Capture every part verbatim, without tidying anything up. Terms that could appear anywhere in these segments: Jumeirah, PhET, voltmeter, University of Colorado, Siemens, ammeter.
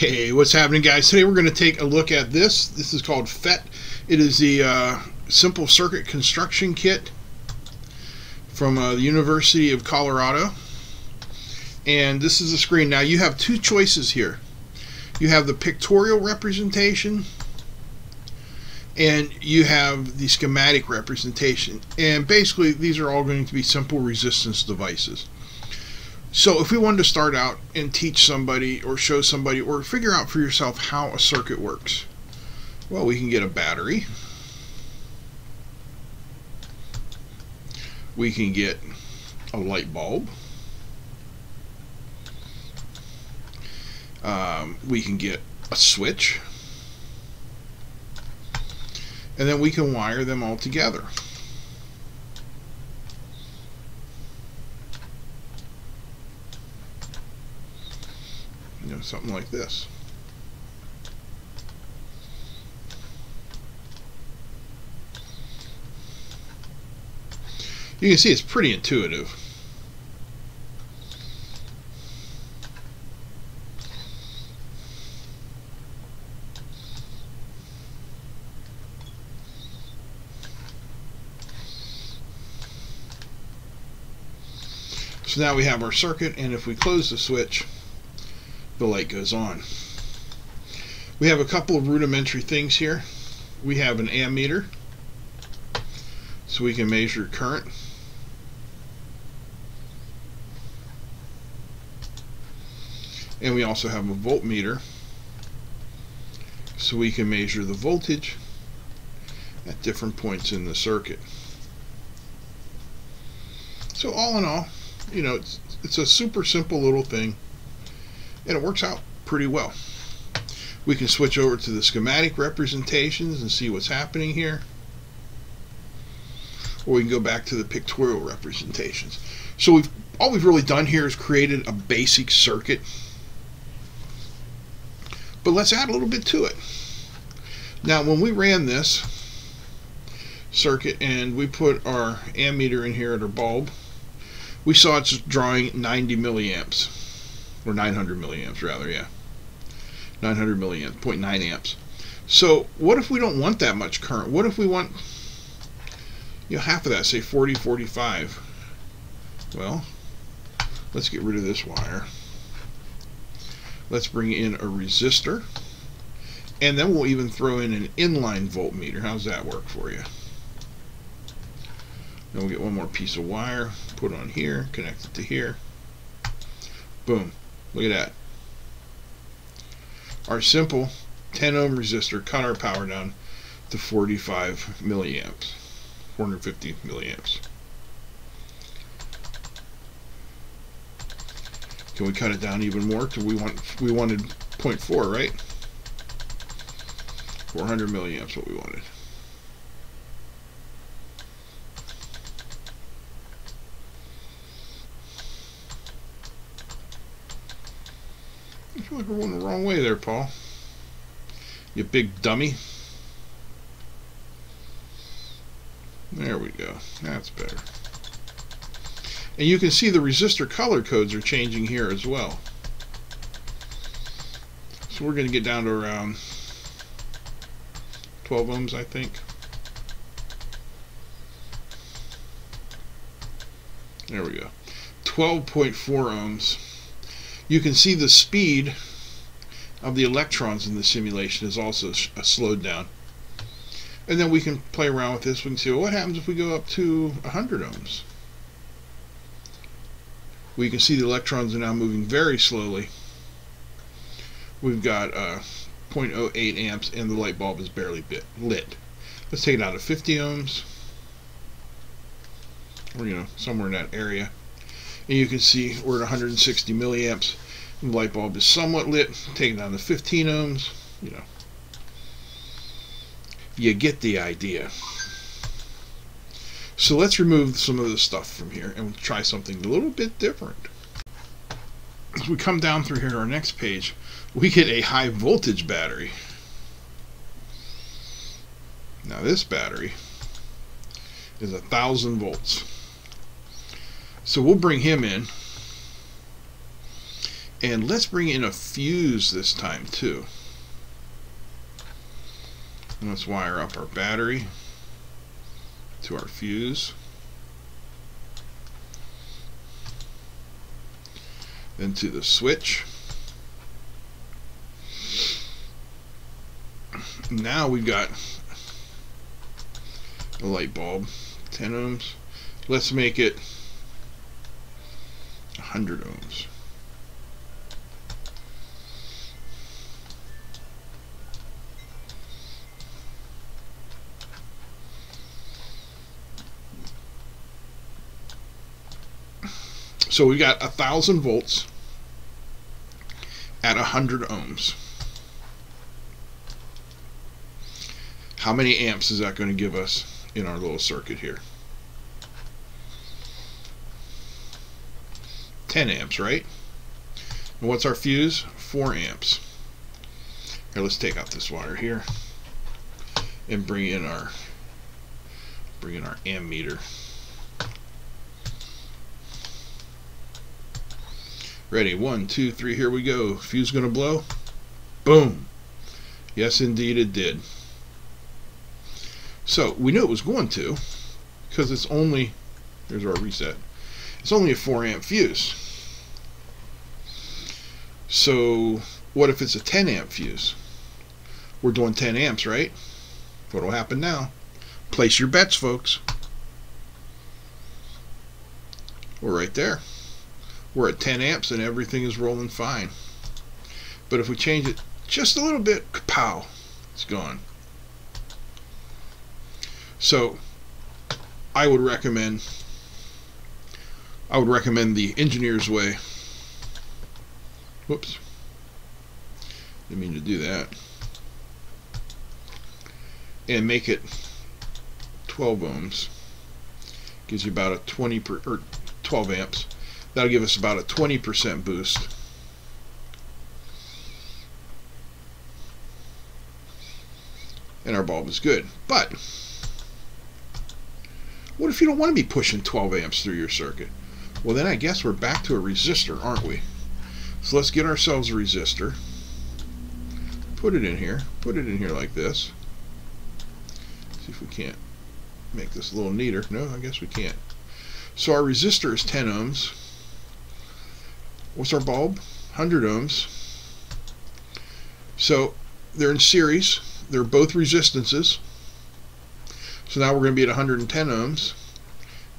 Hey, what's happening, guys? Today we're going to take a look at this. This is called PhET. It is the uh, Simple Circuit Construction Kit from uh, the University of Colorado. And this is the screen. Now you have two choices here. You have the pictorial representation and you have the schematic representation. And basically these are all going to be simple resistance devices. So if we wanted to start out and teach somebody or show somebody or figure out for yourself how a circuit works, well, we can get a battery, we can get a light bulb, um, we can get a switch, and then we can wire them all together. You know, something like this. You can see it's pretty intuitive. So now we have our circuit, and if we close the switch, the light goes on. We have a couple of rudimentary things here. We have an ammeter, so we can measure current. And we also have a voltmeter, so we can measure the voltage at different points in the circuit. So all in all, you know, it's, it's a super simple little thing. And it works out pretty well. We can switch over to the schematic representations and see what's happening here, or we can go back to the pictorial representations. So we've all we've really done here is created a basic circuit, but let's add a little bit to it. Now when we ran this circuit and we put our ammeter in here at our bulb, we saw it's drawing ninety milliamps. Or nine hundred milliamps rather, yeah. nine hundred milliamps, zero point nine amps. So what if we don't want that much current? What if we want, you know, half of that, say forty, forty-five? Well, let's get rid of this wire. Let's bring in a resistor. And then we'll even throw in an inline voltmeter. How's that work for you? Then we'll get one more piece of wire, put on here, connect it to here. Boom. Look at that. Our simple ten ohm resistor cut our power down to forty-five milliamps, four hundred fifty milliamps. Can we cut it down even more? Because we want we wanted zero point four, right? four hundred milliamps, what we wanted. I feel like we're going the wrong way there, Paul. You big dummy. There we go. That's better. And you can see the resistor color codes are changing here as well. So we're going to get down to around twelve ohms, I think. There we go. twelve point four ohms. You can see the speed of the electrons in the simulation is also slowed down. And then we can play around with this. We can see, well, what happens if we go up to one hundred ohms. We can see the electrons are now moving very slowly. We've got uh, zero point zero eight amps and the light bulb is barely bit lit. Let's take it out to fifty ohms, or, you know, somewhere in that area. And you can see we're at one hundred sixty milliamps. The light bulb is somewhat lit. Take it down to fifteen ohms. You know, you get the idea. So let's remove some of the stuff from here and try something a little bit different. As we come down through here to our next page, we get a high voltage battery. Now this battery is a thousand volts. So we'll bring him in, And let's bring in a fuse this time too. And let's wire up our battery to our fuse. Then to the switch. Now we've got a light bulb, ten ohms. Let's make it one hundred ohms. So we got a thousand volts at a hundred ohms. How many amps is that going to give us in our little circuit here? ten amps, right? And what's our fuse? four amps. Here, let's take out this wire here and bring in our bring in our ammeter. Ready, one, two, three, here we go. Fuse gonna blow. Boom. Yes, indeed it did. So we knew it was going to, because it's only, there's our reset. It's only a four amp fuse. So what if it's a ten amp fuse? We're doing ten amps, right? What'll happen now? Place your bets, folks. We're right there. We're at ten amps and everything is rolling fine. But if we change it just a little bit, kapow, it's gone. So I would recommend I would recommend the engineer's way. Whoops. Didn't mean to do that. And make it twelve ohms. Gives you about a twenty per, or twelve amps. That'll give us about a twenty percent boost. And our bulb is good. But what if you don't want to be pushing twelve amps through your circuit? Well, then I guess we're back to a resistor, aren't we? So let's get ourselves a resistor. Put it in here. Put it in here like this. See if we can't make this a little neater. No, I guess we can't. So our resistor is ten ohms. What's our bulb? one hundred ohms. So they're in series. They're both resistances. So now we're going to be at one hundred ten ohms.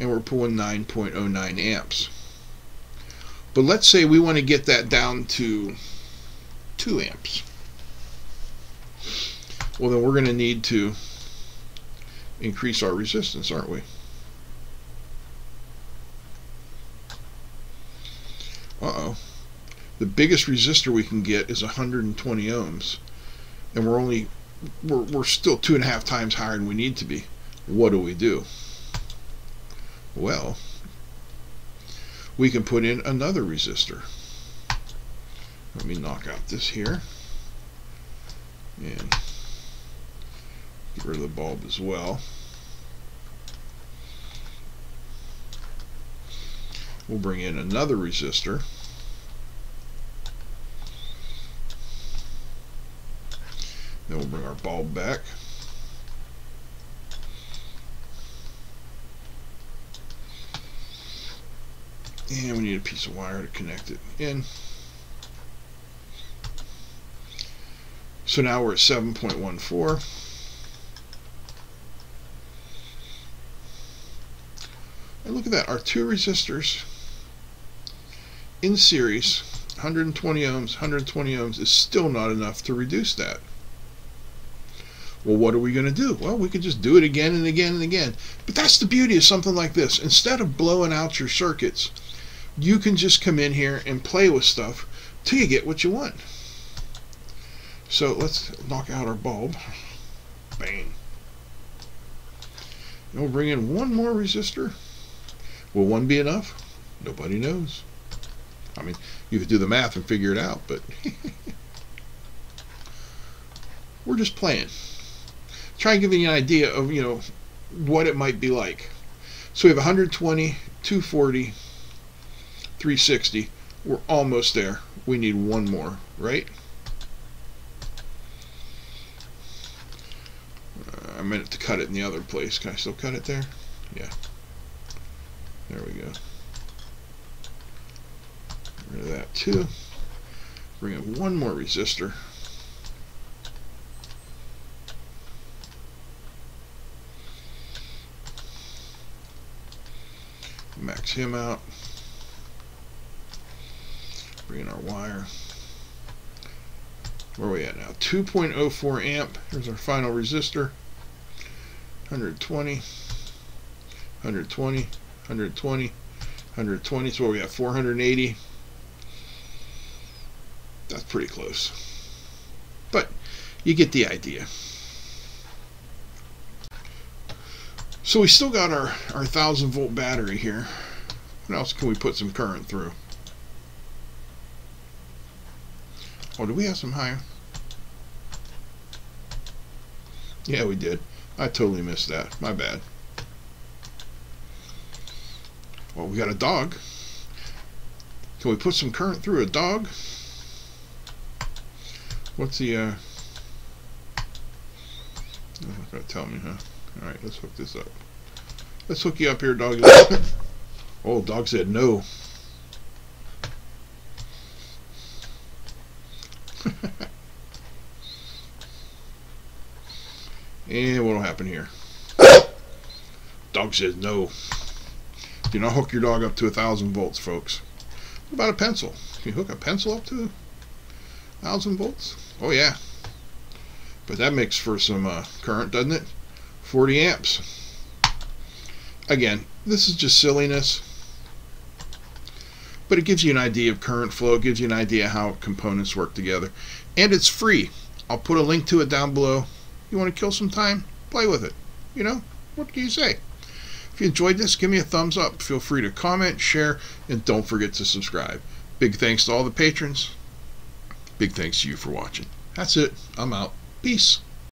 And we're pulling nine point oh nine amps. But let's say we want to get that down to two amps. Well, then we're going to need to increase our resistance, aren't we? Uh-oh. The biggest resistor we can get is one hundred twenty ohms, and we're only we're, we're still two and a half times higher than we need to be. What do we do? Well, we can put in another resistor. Let me knock out this here and get rid of the bulb as well. We'll bring in another resistor. Then we'll bring our bulb back. And we need a piece of wire to connect it in. So now we're at seven point one four. And look at that, our two resistors in series, one hundred twenty ohms, one hundred twenty ohms, is still not enough to reduce that. Well, what are we going to do? Well, we could just do it again and again and again. But that's the beauty of something like this. Instead of blowing out your circuits, you can just come in here and play with stuff till you get what you want. So let's knock out our bulb. Bang. And we'll bring in one more resistor. Will one be enough? Nobody knows. I mean, you could do the math and figure it out, but we're just playing. Try and give you an idea of, you know, what it might be like. So we have one hundred twenty, two forty, three sixty. We're almost there. We need one more, right? Uh, I meant to cut it in the other place. Can I still cut it there? Yeah. There we go. Get rid of that too. Bring up one more resistor. Max him out. Bring in our wire. Where are we at now? two point oh four amp. Here's our final resistor. one twenty, one twenty, one twenty, one twenty. So we got four eighty. That's pretty close. But you get the idea. So we still got our, our thousand volt battery here. What else can we put some current through? Oh, do we have some higher? Yeah, we did. I totally missed that. My bad. Well, we got a dog. Can we put some current through a dog? What's the uh you're not gonna tell me, huh? Alright, let's hook this up. Let's hook you up here, dog. Oh, dog said no. And what'll happen here? Dog says no. Do not hook your dog up to a thousand volts, folks. What about a pencil? Can you hook a pencil up to a thousand volts? Oh yeah. But that makes for some uh, current, doesn't it? forty amps. Again, this is just silliness, but it gives you an idea of current flow, it gives you an idea how components work together, and it's free. I'll put a link to it down below. You want to kill some time? Play with it. You know, what can you say? If you enjoyed this, give me a thumbs up. Feel free to comment, share, and don't forget to subscribe. Big thanks to all the patrons. Big thanks to you for watching. That's it. I'm out. Peace.